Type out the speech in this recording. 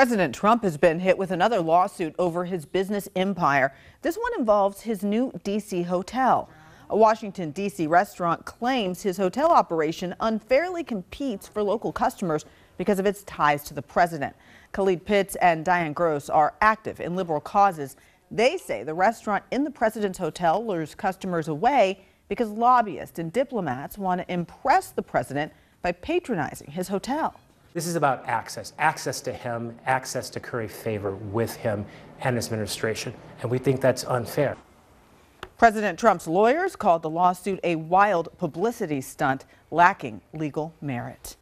President Trump has been hit with another lawsuit over his business empire. This one involves his new D.C. hotel. A Washington D.C. restaurant claims his hotel operation unfairly competes for local customers because of its ties to the president. Khalid Pitts and Diane Gross are active in liberal causes. They say the restaurant in the president's hotel lures customers away because lobbyists and diplomats want to impress the president by patronizing his hotel. This is about access, access to him, access to curry favor with him and his administration, and we think that's unfair. President Trump's lawyers called the lawsuit a wild publicity stunt lacking legal merit.